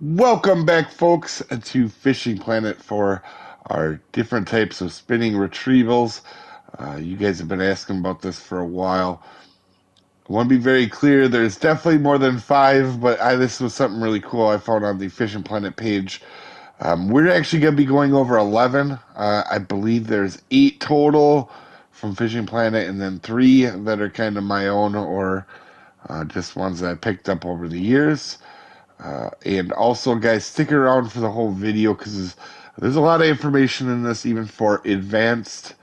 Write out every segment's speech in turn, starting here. Welcome back, folks, to Fishing Planet for our different types of spinning retrievals. You guys have been asking about this for a while. I want to be very clear, there's definitely more than five, but this was something really cool I found on the Fishing Planet page. We're actually going to be going over 11. I believe there's 8 total from Fishing Planet, and then 3 that are kind of my own or just ones that I picked up over the years. And also, guys, stick around for the whole video because there's a lot of information in this, even for advanced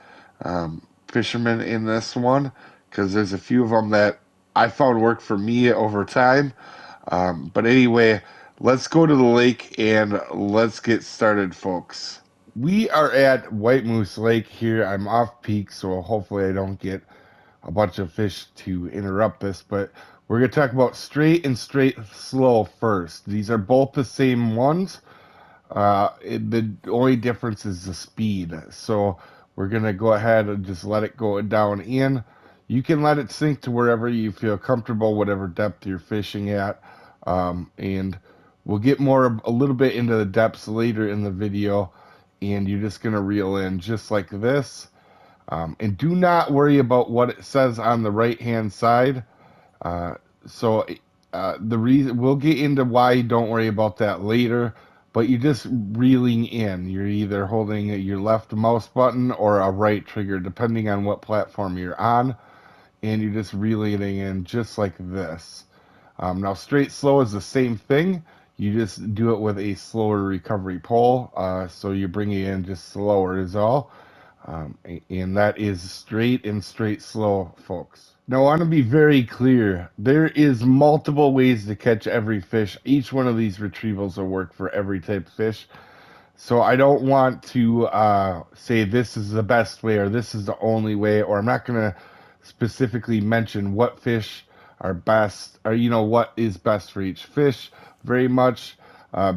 fishermen in this one, because there's a few of them that I found work for me over time. But anyway, let's go to the lake and let's get started, folks. We are at White Moose Lake here. I'm off peak, so hopefully I don't get a bunch of fish to interrupt this, but we're going to talk about straight and straight slow first. These are both the same ones. The only difference is the speed. So we're going to go ahead and just let it go down in. You can let it sink to wherever you feel comfortable, whatever depth you're fishing at. And we'll get a little bit into the depths later in the video. And you're just going to reel in just like this. And do not worry about what it says on the right-hand side. The reason we'll get into why, don't worry about that later, but you're just reeling in. You're either holding your left mouse button or a right trigger, depending on what platform you're on. And you're just reeling in just like this. Now, straight slow is the same thing. You just do it with a slower recovery pole, so you bring it in just slower is all, and that is straight and straight slow, folks. Now, I want to be very clear. There is multiple ways to catch every fish. Each one of these retrievals will work for every type of fish, so I don't want to say this is the best way or this is the only way, or I'm not going to specifically mention what fish are best, or you know what is best for each fish very much,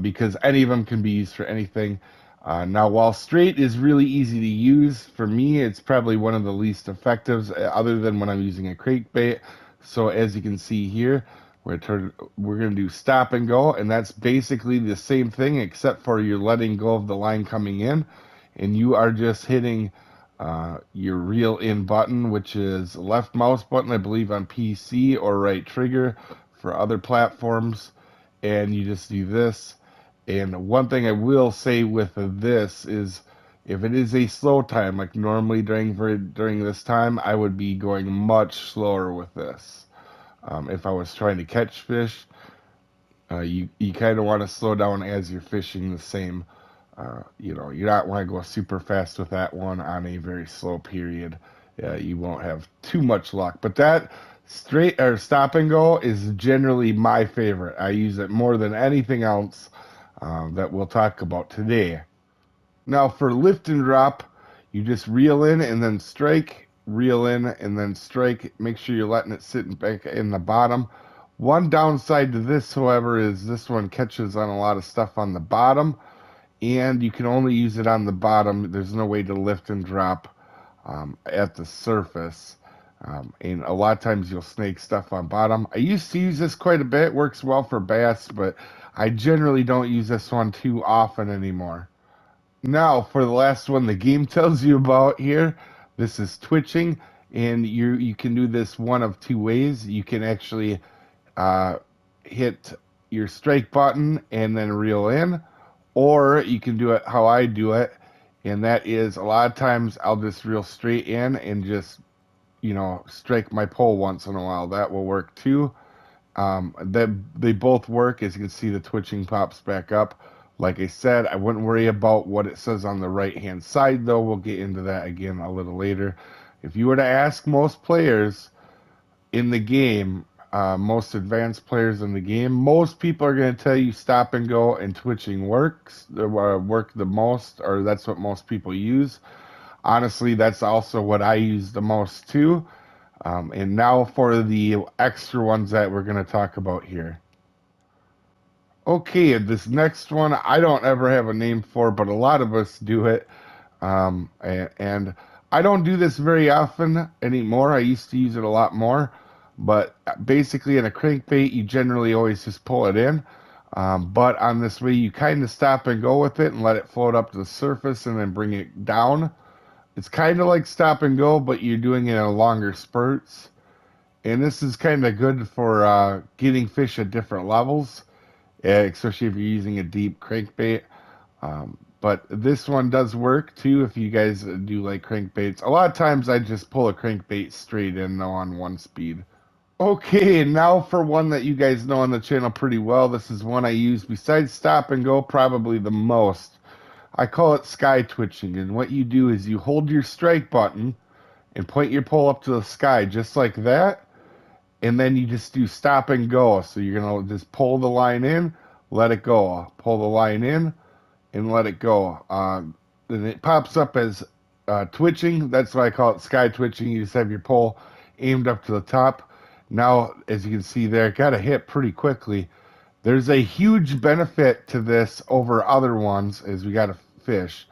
because any of them can be used for anything. Now, while straight is really easy to use, for me it's probably one of the least effectives, other than when I'm using a crankbait. So as you can see here, we're going to do stop and go, and that's basically the same thing except for you're letting go of the line coming in, and you are just hitting your reel in button, which is left mouse button, I believe, on PC, or right trigger for other platforms. And you just do this. And one thing I will say with this is, if it is a slow time, like normally during this time, I would be going much slower with this. If I was trying to catch fish, you kind of want to slow down as you're fishing the same. You know, you don't want to go super fast with that one on a very slow period. You won't have too much luck. But that straight or stop and go is generally my favorite. I use it more than anything else that we'll talk about today. Now, for lift and drop, you just reel in and then strike, reel in and then strike. Make sure you're letting it sit back in the bottom. One downside to this, however, is this one catches on a lot of stuff on the bottom, and you can only use it on the bottom. There's no way to lift and drop at the surface. And a lot of times you'll snag stuff on bottom. I used to use this quite a bit. It works well for bass, but I generally don't use this one too often anymore. Now, for the last one the game tells you about here, this is twitching, and you can do this one of two ways. You can actually hit your strike button and then reel in, or you can do it how I do it, and that is, a lot of times I'll just reel straight in and just, you know, strike my pole once in a while. That will work too. They both work. As you can see, the twitching pops back up. Like I said, I wouldn't worry about what it says on the right hand side though. We'll get into that again a little later. If you were to ask most players in the game, most advanced players in the game, most people are going to tell you stop and go and twitching work the most, or that's what most people use. Honestly, that's also what I use the most too. And now for the extra ones that we're going to talk about here. Okay, this next one I don't ever have a name for, but a lot of us do it. And I don't do this very often anymore. I used to use it a lot more. But basically in a crankbait, you generally always just pull it in. But on this way, you kind of stop and go with it and let it float up to the surface and then bring it down. It's kind of like stop and go, but you're doing it in longer spurts. And this is kind of good for getting fish at different levels, especially if you're using a deep crankbait. But this one does work, too, if you guys do like crankbaits. A lot of times I just pull a crankbait straight in, though, on one speed. Okay, now for one that you guys know on the channel pretty well. This is one I use besides stop and go probably the most. I call it sky twitching, and what you do is you hold your strike button and point your pole up to the sky just like that, and then you just do stop and go. So you're going to just pull the line in, let it go, pull the line in, and let it go. And it pops up as twitching. That's why I call it sky twitching. You just have your pole aimed up to the top. Now, as you can see there, it got a hit pretty quickly. There's a huge benefit to this over other ones as we got a fish.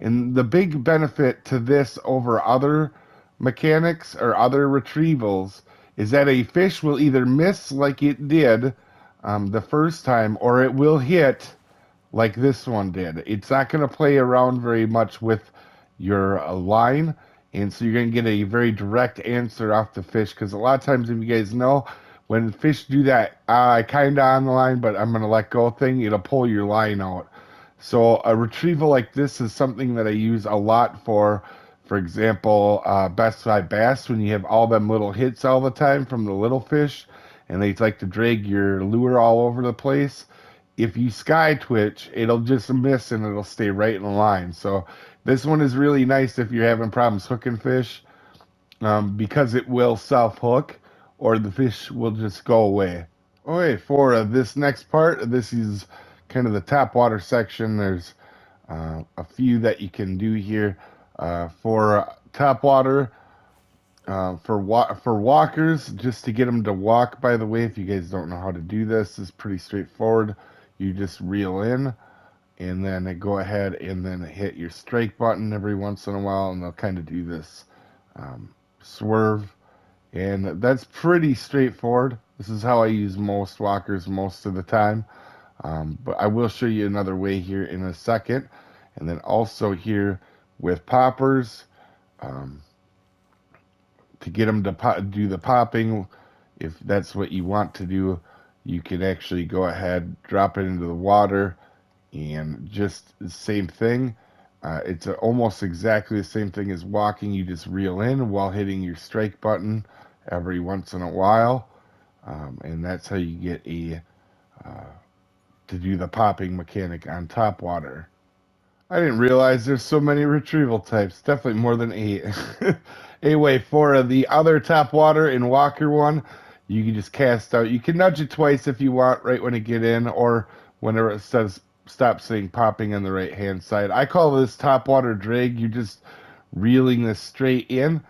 And the big benefit to this over other mechanics or other retrievals is that a fish will either miss like it did the first time, or it will hit like this one did. It's not going to play around very much with your line, and so you're going to get a very direct answer off the fish, because a lot of times, if you guys know, when fish do that, kind of on the line, but I'm going to let go thing, it'll pull your line out. So a retrieval like this is something that I use a lot for example, Best Buy Bass, when you have all them little hits all the time from the little fish, and they like to drag your lure all over the place. If you sky twitch, it'll just miss and it'll stay right in the line. So this one is really nice if you're having problems hooking fish, because it will self-hook, or the fish will just go away. Okay, for this next part, this is kind of the top water section. There's a few that you can do here. For top water, for walkers, just to get them to walk, by the way, if you guys don't know how to do this, it's pretty straightforward. You just reel in, and then go ahead and then hit your strike button every once in a while, and they'll kind of do this swerve. And that's pretty straightforward. This is how I use most walkers most of the time. But I will show you another way here in a second. And then also here with poppers, to get them to do the popping, if that's what you want to do, you can actually go ahead, drop it into the water, and just the same thing. It's almost exactly the same thing as walking. You just reel in while hitting your strike button every once in a while. And that's how you get to do the popping mechanic on top water. I didn't realize there's so many retrieval types. Definitely more than 8. Anyway, for the other top water and walker one, you can just cast out. You can nudge it twice if you want right when it get in, or whenever it says stop saying popping on the right hand side. I call this top water drag. You're just reeling this straight in,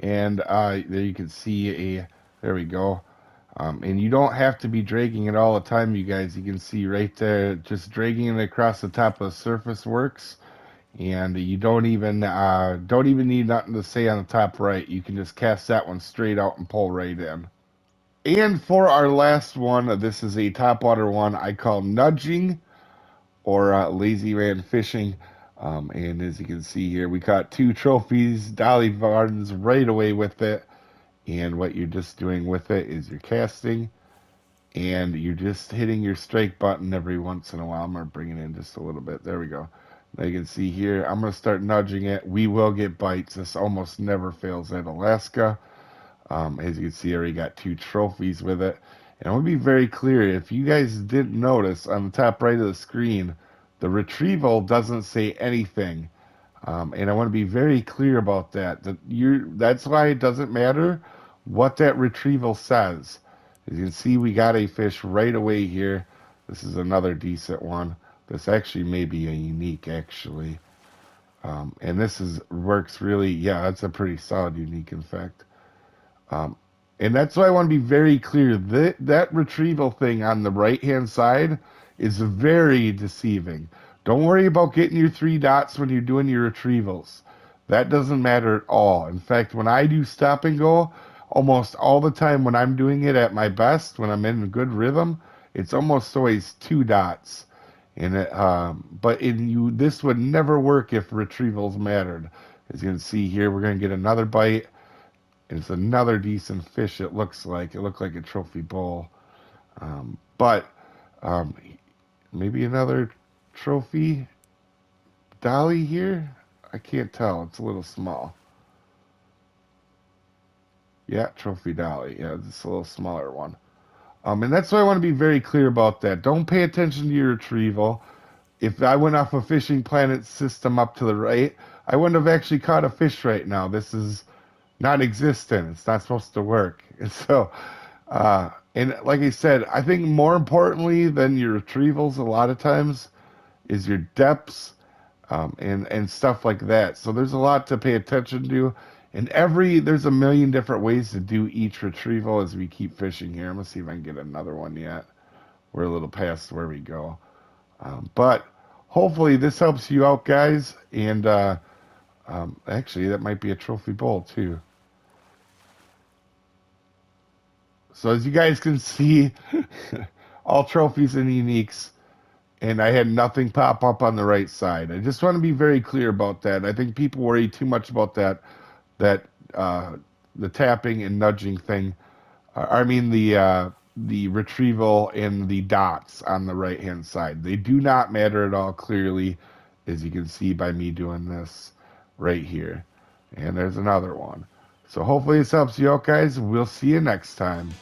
and there you can see there we go. And you don't have to be dragging it all the time, you guys. You can see right there, just dragging it across the top of the surface works, and you don't even need nothing to say on the top right. You can just cast that one straight out and pull right in. And for our last one, this is a topwater one I call nudging, or lazy man fishing. And as you can see here, we caught 2 trophies, Dolly Varden's right away with it. And what you're just doing with it is you're casting, and you're just hitting your strike button every once in a while. I'm going to bring it in just a little bit. There we go. Now you can see here, I'm going to start nudging it. We will get bites. This almost never fails at Alaska. As you can see, I already got 2 trophies with it. And I want to be very clear. If you guys didn't notice, on the top right of the screen, the retrieval doesn't say anything. And I want to be very clear about that. That's why it doesn't matter what that retrieval says. As you can see, we got a fish right away here. This is another decent one. This actually may be a unique, actually. And this works really, yeah, that's a pretty solid unique, in fact. And that's why I want to be very clear. That retrieval thing on the right-hand side is very deceiving. Don't worry about getting your 3 dots when you're doing your retrievals. That doesn't matter at all. In fact, when I do stop and go, almost all the time when I'm doing it at my best, when I'm in a good rhythm, it's almost always two dots. And it, this would never work if retrievals mattered. As you can see here, we're going to get another bite. And it's another decent fish, it looks like. It looked like a trophy bull. Maybe another trophy dolly here? I can't tell. It's a little small. Yeah, trophy dolly. Yeah, just a little smaller one. And that's why I want to be very clear about that. Don't pay attention to your retrieval. If I went off a Fishing Planet system up to the right, I wouldn't have actually caught a fish right now. This is non-existent. It's not supposed to work. And so, and like I said, I think more importantly than your retrievals a lot of times is your depths and stuff like that. So there's a lot to pay attention to. And there's a million different ways to do each retrieval as we keep fishing here. I'm going to see if I can get another one yet. We're a little past where we go. But hopefully this helps you out, guys. And actually, that might be a trophy bull, too. So as you guys can see, all trophies and uniques. And I had nothing pop up on the right side. I just want to be very clear about that. I think people worry too much about that. The tapping and nudging thing, the retrieval and the dots on the right hand side. They do not matter at all, clearly, as you can see by me doing this right here. And there's another one. So hopefully this helps you out, guys. We'll see you next time.